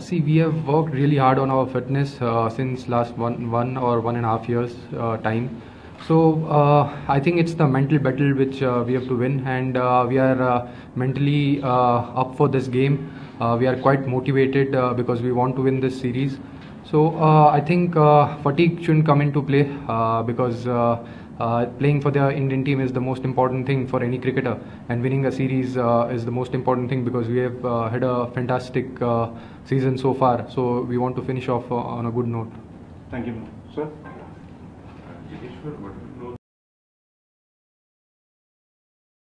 See, we have worked really hard on our fitness since last one and a half years time. So I think it's the mental battle which we have to win, and we are mentally up for this game. We are quite motivated because we want to win this series. So I think fatigue shouldn't come into play because playing for the Indian team is the most important thing for any cricketer, and winning a series is the most important thing, because we have had a fantastic season so far. So we want to finish off on a good note. Thank you, sir.